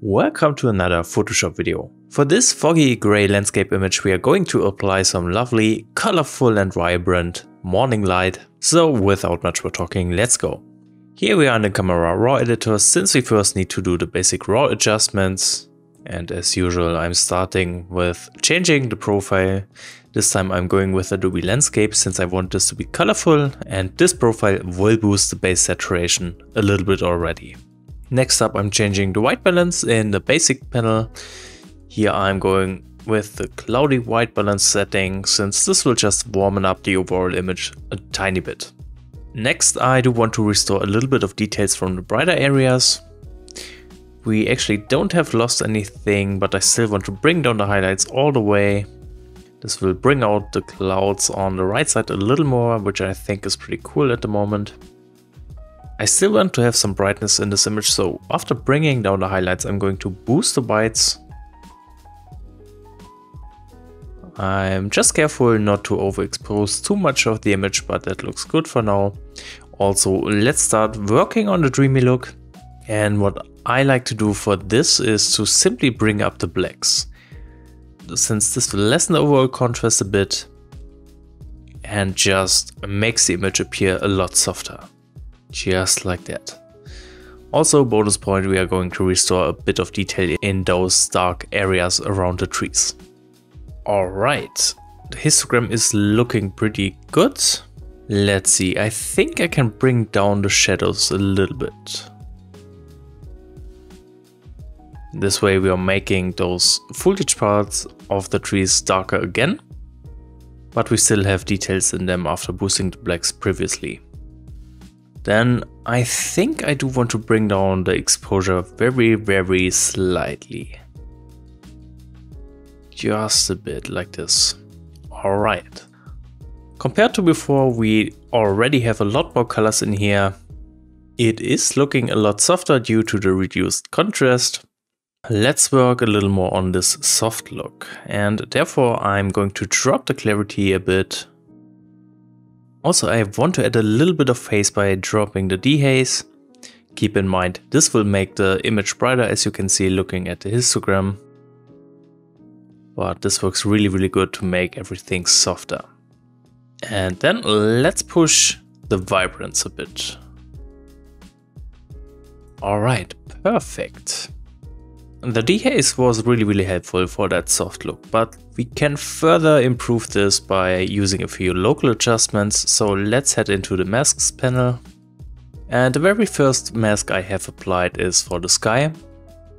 Welcome to another Photoshop video. For this foggy grey landscape image we are going to apply some lovely, colorful and vibrant morning light. So without much more talking, let's go. Here we are in the Camera Raw editor, since we first need to do the basic raw adjustments. And as usual I'm starting with changing the profile. This time I'm going with Adobe Landscape since I want this to be colorful, and this profile will boost the base saturation a little bit already. Next up I'm changing the white balance in the basic panel. Here I'm going with the cloudy white balance setting since this will just warm up the overall image a tiny bit. Next I do want to restore a little bit of details from the brighter areas. We actually don't have lost anything, but I still want to bring down the highlights all the way. This will bring out the clouds on the right side a little more, which I think is pretty cool at the moment. I still want to have some brightness in this image, so after bringing down the highlights I'm going to boost the whites. I'm just careful not to overexpose too much of the image, but that looks good for now. Also, let's start working on the dreamy look. And what I like to do for this is to simply bring up the blacks, since this will lessen the overall contrast a bit and just makes the image appear a lot softer. Just like that. Also, bonus point, we are going to restore a bit of detail in those dark areas around the trees. Alright, the histogram is looking pretty good. Let's see, I think I can bring down the shadows a little bit. This way we are making those foliage parts of the trees darker again, but we still have details in them after boosting the blacks previously. Then I think I do want to bring down the exposure very, very slightly. Just a bit like this. Alright. Compared to before, we already have a lot more colors in here. It is looking a lot softer due to the reduced contrast. Let's work a little more on this soft look, and therefore I'm going to drop the clarity a bit. Also, I want to add a little bit of haze by dropping the dehaze. Keep in mind, this will make the image brighter, as you can see looking at the histogram. But this works really good to make everything softer. And then let's push the vibrance a bit. Alright, perfect. The dehaze was really helpful for that soft look, but we can further improve this by using a few local adjustments. So let's head into the masks panel. And the very first mask I have applied is for the sky.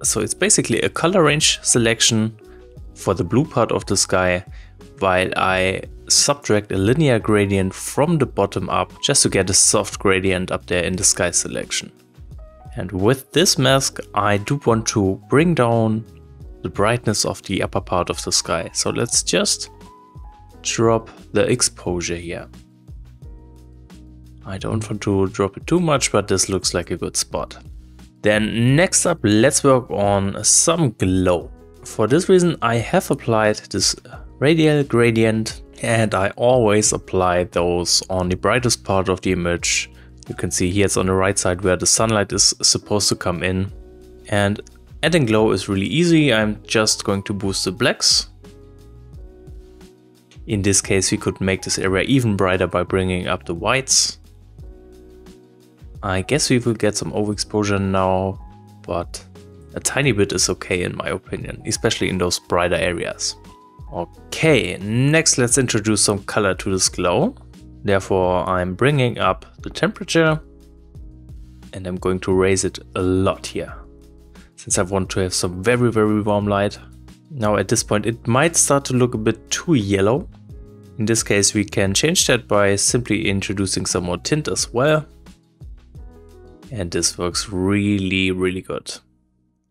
So it's basically a color range selection for the blue part of the sky, while I subtract a linear gradient from the bottom up just to get a soft gradient up there in the sky selection. And with this mask, I do want to bring down the brightness of the upper part of the sky. So let's just drop the exposure here. I don't want to drop it too much, but this looks like a good spot. Then next up, let's work on some glow. For this reason, I have applied this radial gradient, and I always apply those on the brightest part of the image. You can see here it's on the right side where the sunlight is supposed to come in. And adding glow is really easy. I'm just going to boost the blacks. In this case, we could make this area even brighter by bringing up the whites. I guess we will get some overexposure now, but a tiny bit is okay in my opinion, especially in those brighter areas. Okay, next let's introduce some color to this glow. Therefore, I'm bringing up the temperature and I'm going to raise it a lot here, since I want to have some very warm light. Now at this point it might start to look a bit too yellow. In this case we can change that by simply introducing some more tint as well. And this works really good.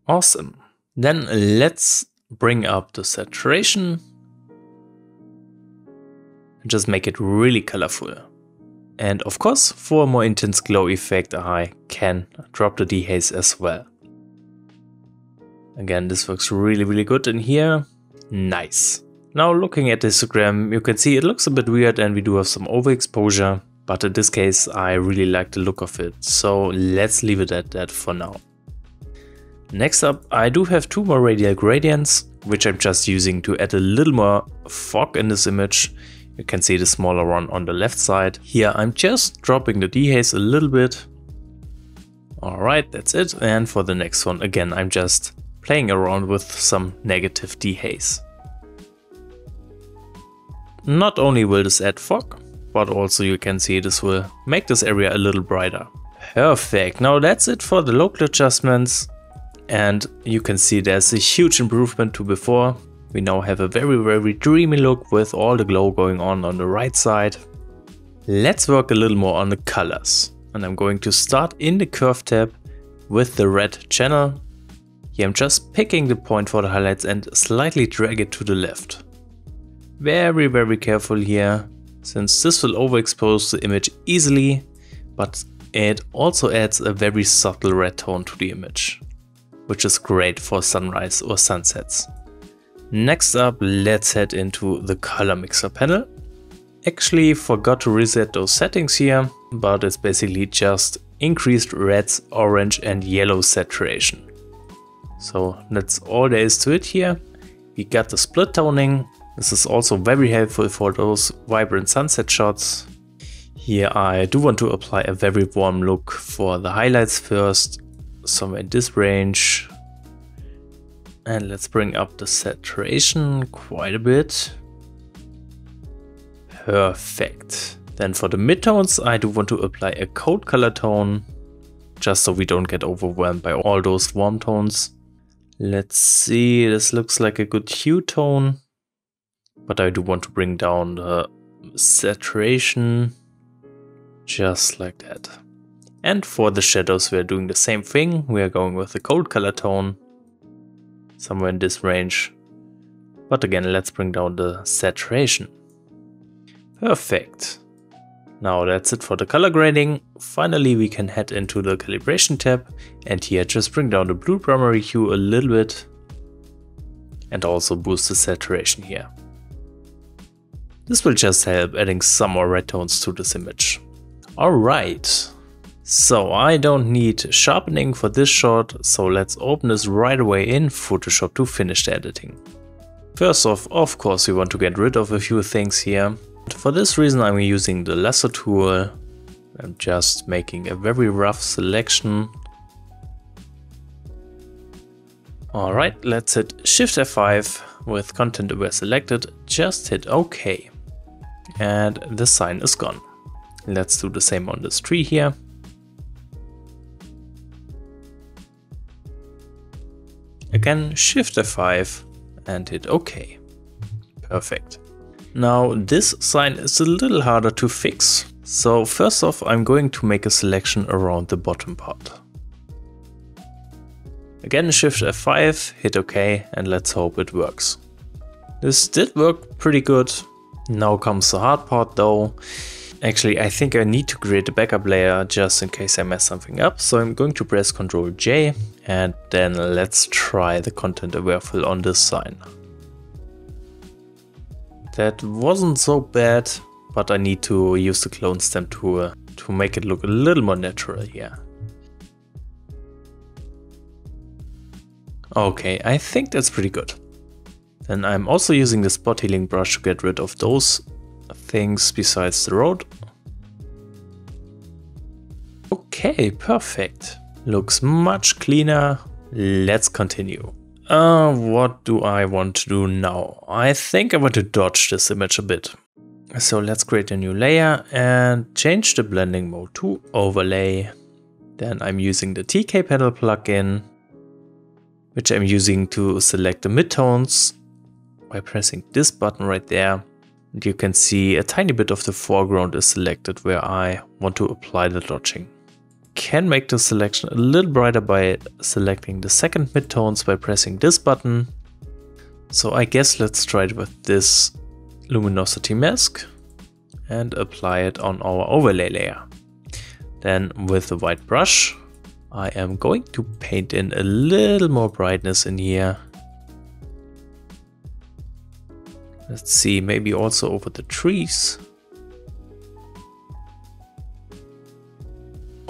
Awesome. Then let's bring up the saturation. Just make it really colorful. And of course, for a more intense glow effect, I can drop the dehaze as well. Again, this works really good in here. Nice. Now looking at the histogram, you can see it looks a bit weird and we do have some overexposure, but in this case I really like the look of it, so let's leave it at that for now. Next up, I do have two more radial gradients, which I'm just using to add a little more fog in this image. You can see the smaller one on the left side. Here I'm just dropping the dehaze a little bit. Alright, that's it. And for the next one, again, I'm just playing around with some negative dehaze. Not only will this add fog, but also you can see this will make this area a little brighter. Perfect. Now that's it for the local adjustments. And you can see there's a huge improvement to before. We now have a very dreamy look with all the glow going on the right side. Let's work a little more on the colors. And I'm going to start in the curve tab with the red channel. Here I'm just picking the point for the highlights and slightly drag it to the left. Very careful here, since this will overexpose the image easily, but it also adds a very subtle red tone to the image, which is great for sunrise or sunsets. Next up, let's head into the color mixer panel. Actually forgot to reset those settings here, but it's basically just increased reds, orange and yellow saturation. So that's all there is to it here. We got the split toning. This is also very helpful for those vibrant sunset shots. Here I do want to apply a very warm look for the highlights first, somewhere in this range. And let's bring up the saturation quite a bit. Perfect. Then for the midtones, I do want to apply a cold color tone, just so we don't get overwhelmed by all those warm tones. Let's see, this looks like a good hue tone, but I do want to bring down the saturation, just like that. And for the shadows, we are doing the same thing. We are going with a cold color tone, somewhere in this range. But again, let's bring down the saturation. Perfect. Now that's it for the color grading. Finally, we can head into the calibration tab, and here just bring down the blue primary hue a little bit and also boost the saturation here. This will just help adding some more red tones to this image. Alright, so I don't need sharpening for this shot, so let's open this right away in Photoshop to finish the editing. First off, of course, we want to get rid of a few things here. For this reason, I'm using the lasso tool. I'm just making a very rough selection. Alright, let's hit Shift F5 with Content Aware selected, just hit OK. And the sign is gone. Let's do the same on this tree here. Again, Shift F5 and hit OK. Perfect. Now this sign is a little harder to fix. So first off, I'm going to make a selection around the bottom part. Again, Shift F5, hit OK, and let's hope it works. This did work pretty good. Now comes the hard part though. Actually, I think I need to create a backup layer just in case I mess something up. So I'm going to press Ctrl J, and then let's try the Content Aware fill on this sign. That wasn't so bad, but I need to use the clone stamp tool to make it look a little more natural here. Okay, I think that's pretty good. Then I'm also using the spot healing brush to get rid of those things besides the road. Okay, perfect. Looks much cleaner. Let's continue. What do I want to do now? I think I want to dodge this image a bit. So let's create a new layer and change the blending mode to overlay. Then I'm using the TK panel plugin, which I'm using to select the midtones by pressing this button right there. And you can see a tiny bit of the foreground is selected where I want to apply the dodging. Can make the selection a little brighter by selecting the second midtones by pressing this button. So I guess let's try it with this luminosity mask and apply it on our overlay layer. Then with the white brush, I am going to paint in a little more brightness in here. Let's see, maybe also over the trees.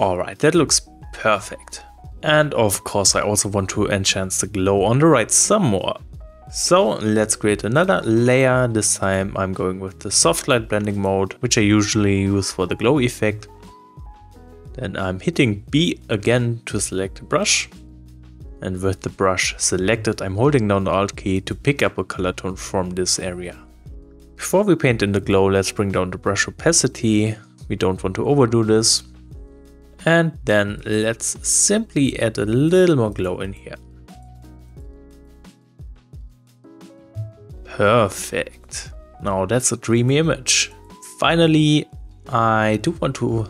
Alright, that looks perfect. And of course I also want to enhance the glow on the right some more. So let's create another layer. This time I'm going with the soft light blending mode, which I usually use for the glow effect. Then I'm hitting B again to select the brush. And with the brush selected, I'm holding down the Alt key to pick up a color tone from this area. Before we paint in the glow, let's bring down the brush opacity. We don't want to overdo this. And then let's simply add a little more glow in here. Perfect. Now that's a dreamy image. Finally, I do want to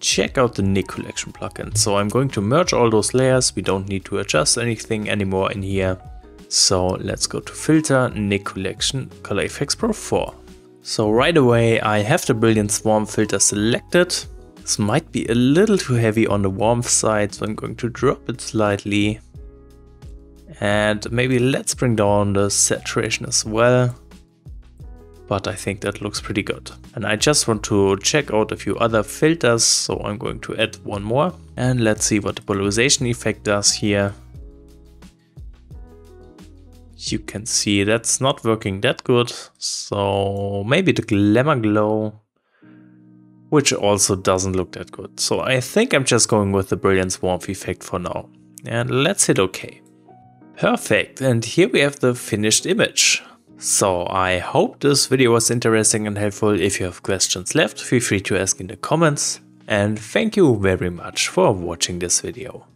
check out the Nik collection plugin. So I'm going to merge all those layers. We don't need to adjust anything anymore in here. So let's go to filter, Nik collection, Color Effects Pro 4. So right away I have the Brilliance Warm filter selected. This might be a little too heavy on the warmth side, so I'm going to drop it slightly. And maybe let's bring down the saturation as well. But I think that looks pretty good. And I just want to check out a few other filters, so I'm going to add one more. And let's see what the polarization effect does here. You can see that's not working that good. So maybe the Glamour Glow, which also doesn't look that good. So I think I'm just going with the Brilliance Warmth effect for now. And let's hit OK. Perfect, and here we have the finished image. So I hope this video was interesting and helpful. If you have questions left, feel free to ask in the comments. And thank you very much for watching this video.